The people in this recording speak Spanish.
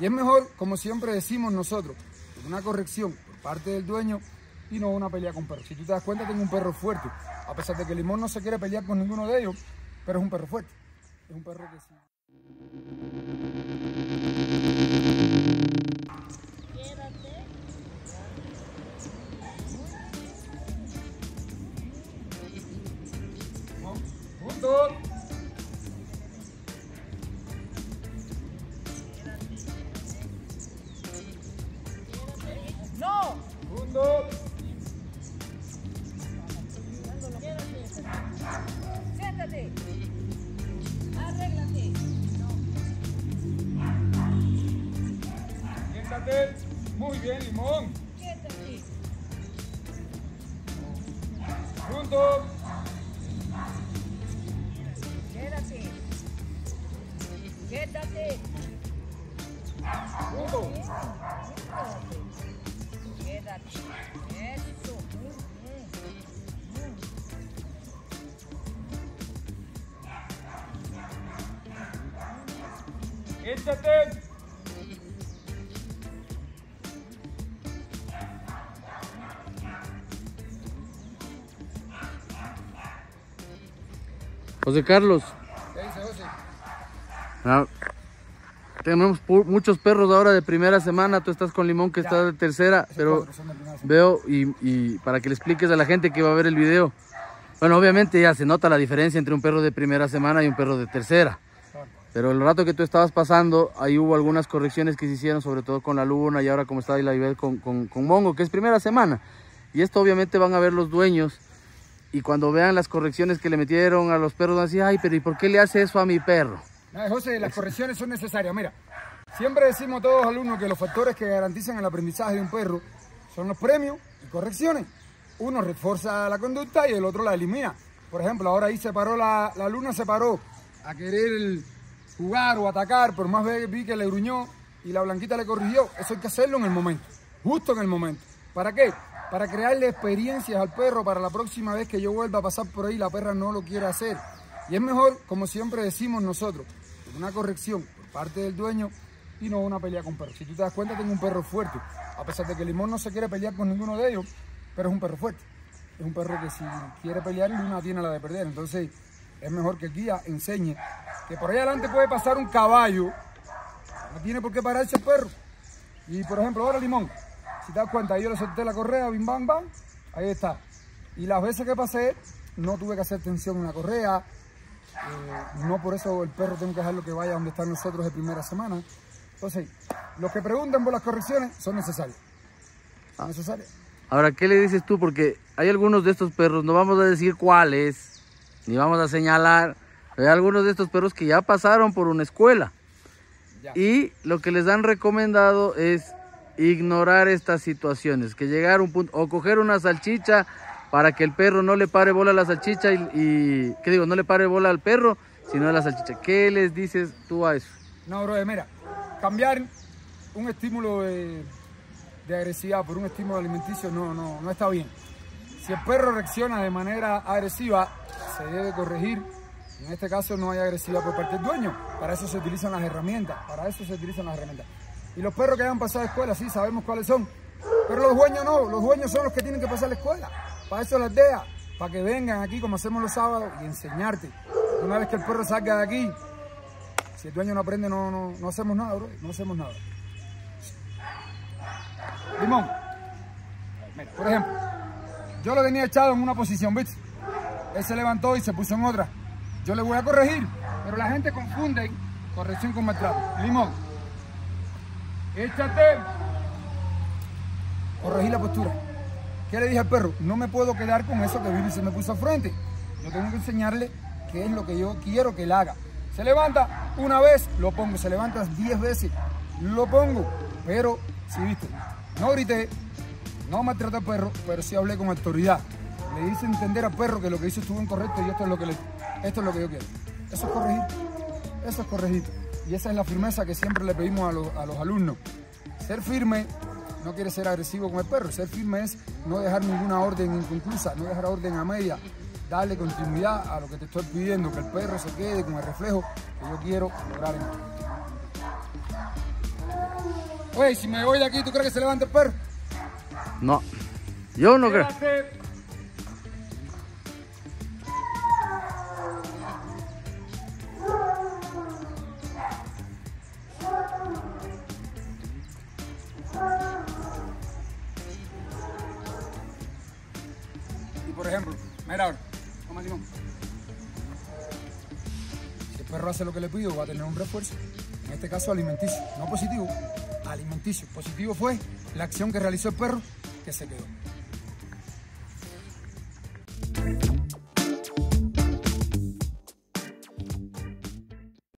Y es mejor, como siempre decimos nosotros, una corrección por parte del dueño y no una pelea con perros. Si tú te das cuenta, tengo un perro fuerte, a pesar de que Limón no se quiere pelear con ninguno de ellos, pero es un perro fuerte, es un perro que sí. ¡Juntos! Siéntate, arréglate. Siéntate, muy bien, Limón. Siéntate. Juntos. Quédate. Quédate. Juntos. Quédate. Eso, muy bien. ¡Quédate! José Carlos. ¿Qué dice José? Ah, tenemos muchos perros ahora de primera semana. Tú estás con Limón, que está de tercera. Pero veo, y para que le expliques a la gente que va a ver el video. Bueno, obviamente ya se nota la diferencia entre un perro de primera semana y un perro de tercera. Pero el rato que tú estabas pasando, ahí hubo algunas correcciones que se hicieron, sobre todo con la luna, y ahora como está ahí la Ibel con Mongo, que es primera semana. Y esto obviamente van a ver los dueños, y cuando vean las correcciones que le metieron a los perros, van a decir, ay, pero ¿y por qué le hace eso a mi perro? No, José, las correcciones son necesarias. Mira, siempre decimos todos los alumnos que los factores que garantizan el aprendizaje de un perro son los premios y correcciones. Uno refuerza la conducta y el otro la elimina. Por ejemplo, ahora ahí se paró la luna, se paró a querer jugar o atacar, pero más vi que le gruñó y la Blanquita le corrigió. Eso hay que hacerlo en el momento, justo en el momento. ¿Para qué? Para crearle experiencias al perro para la próxima vez que yo vuelva a pasar por ahí, la perra no lo quiere hacer. Y es mejor, como siempre decimos nosotros, una corrección por parte del dueño y no una pelea con perros. Si tú te das cuenta, tengo un perro fuerte, a pesar de que Limón no se quiere pelear con ninguno de ellos, pero es un perro fuerte. Es un perro que si quiere pelear, Luna tiene la de perder. Entonces, es mejor que el guía enseñe que por ahí adelante puede pasar un caballo. No tiene por qué pararse el perro. Y por ejemplo, ahora Limón, si te das cuenta, yo le solté la correa, bim, bam, bam, ahí está. Y las veces que pasé, no tuve que hacer tensión en la correa. No por eso el perro tengo que dejarlo que vaya donde están nosotros de primera semana. Entonces, los que preguntan por las correcciones son necesarias. Son necesarias. Ahora, ¿qué le dices tú? Porque hay algunos de estos perros, no vamos a decir cuáles, ni vamos a señalar, hay algunos de estos perros que ya pasaron por una escuela. Ya. Y lo que les han recomendado es ignorar estas situaciones, que llegar a un punto, o coger una salchicha para que el perro no le pare bola a la salchicha, no le pare bola al perro, sino a la salchicha. ¿Qué les dices tú a eso? No, bro, mira, cambiar un estímulo de agresividad por un estímulo alimenticio no está bien. Si el perro reacciona de manera agresiva, se debe corregir. En este caso no hay agresividad por parte del dueño. Para eso se utilizan las herramientas. Y los perros que hayan pasado la escuela, sí, sabemos cuáles son. Pero los dueños no. Los dueños son los que tienen que pasar la escuela. Para eso las DEA. Para que vengan aquí como hacemos los sábados y enseñarte. Una vez que el perro salga de aquí, si el dueño no aprende, no hacemos nada, bro. No hacemos nada. Limón. Mira, por ejemplo, yo lo tenía echado en una posición, ¿viste? Él se levantó y se puso en otra. Yo le voy a corregir, pero la gente confunde corrección con maltrato. Limón, échate. Corregí la postura. ¿Qué le dije al perro? No me puedo quedar con eso que vino y se me puso al frente. Yo tengo que enseñarle qué es lo que yo quiero que él haga. Se levanta una vez, lo pongo. Se levanta 10 veces, lo pongo. Pero, si viste, no grité, no maltraté al perro, pero sí hablé con autoridad. Le hice entender al perro que lo que hizo estuvo incorrecto y esto es lo que yo quiero. Eso es corregir. Eso es corregir. Y esa es la firmeza que siempre le pedimos a los alumnos. Ser firme no quiere ser agresivo con el perro. Ser firme es no dejar ninguna orden inconclusa, no dejar orden a media. Darle continuidad a lo que te estoy pidiendo, que el perro se quede con el reflejo que yo quiero lograr en él. Güey, si me voy de aquí, ¿tú crees que se levanta el perro? No, yo no creo. Y por ejemplo, mira ahora, toma Simón. Si el perro hace lo que le pido, va a tener un refuerzo. En este caso alimenticio, no positivo, alimenticio. Positivo fue la acción que realizó el perro, que se quedó.